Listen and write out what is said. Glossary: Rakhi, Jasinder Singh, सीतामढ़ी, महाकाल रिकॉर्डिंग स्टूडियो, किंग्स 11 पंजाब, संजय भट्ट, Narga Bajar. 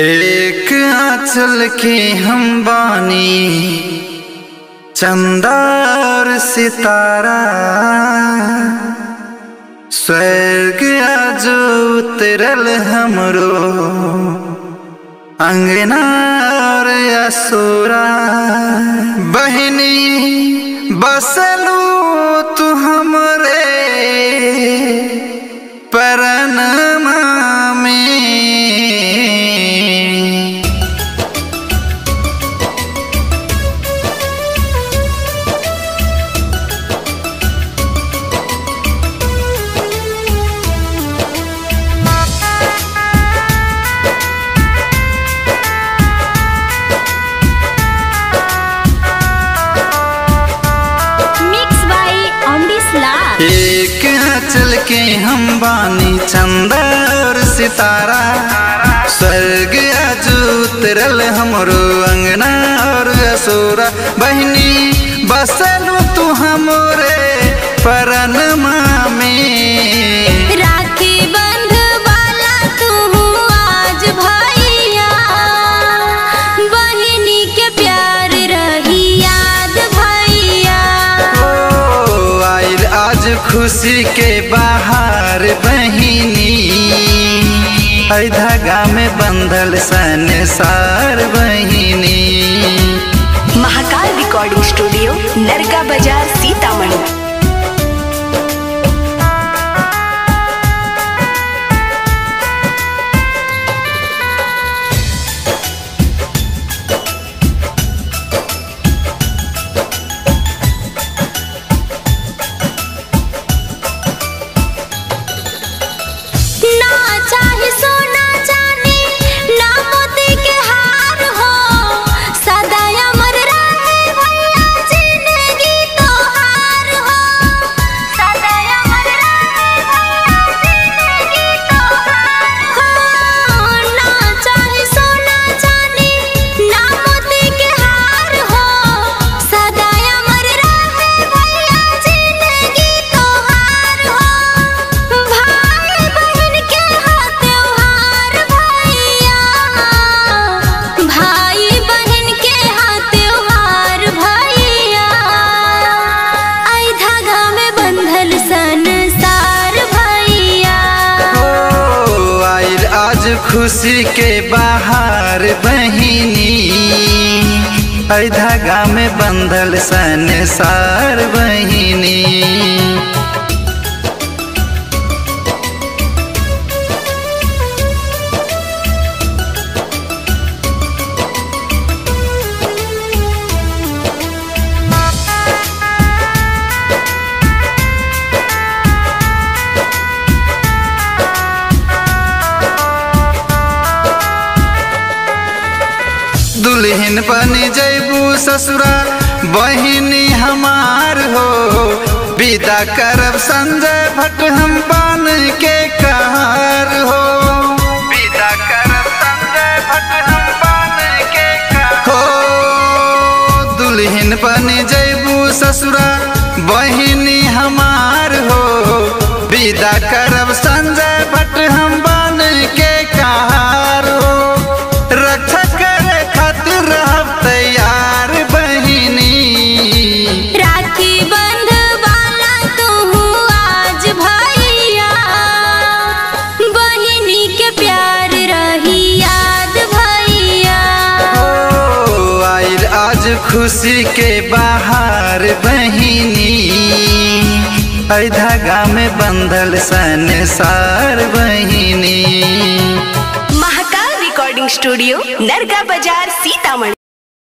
एक आंचल के हम बानी, चंदा और सितारा, स्वर्ग आज उतरल हमरो अंगना और असुरा। बहनी बसलू तू हमरे परनमा में, एक आंचल के हम बानी, चंदा और सितारा, स्वर्ग आज उतरल हमरो अंगना और असुरा। बहनी बसलू तू हमरे परनमा में, राखी बंध वाला तू आज भैया, बहनी के प्यार रही याद भैया। ओ आइल आज खुशी के बाहर बहनी, हई धागा में बंधल संसार बहिनी। महाकाल रिकॉर्डिंग स्टूडियो, नरका बाजार, सीतामढ़ी। खुशी के बाहर बहिनी, आई धागा में बंधल संसार बहिनी। दुल्हन बन जैबू ससुरा, बहिनी हमार हो, विदा करब संजय भट्ट हम बन के कहार हो, विदा करब संजय भट्ट हम बन के कहार हो। दुल्हन बन जैबू ससुरा, बहिनी हमार हो, विदा करब संजय भट्ट हम बन के कहार हो। रक्षा खुशी के बाहर बहिनी, आई धागा में बंधल संसार बहिनी। महाकाल रिकॉर्डिंग स्टूडियो, नरगा बाजार, सीतामढ़ी।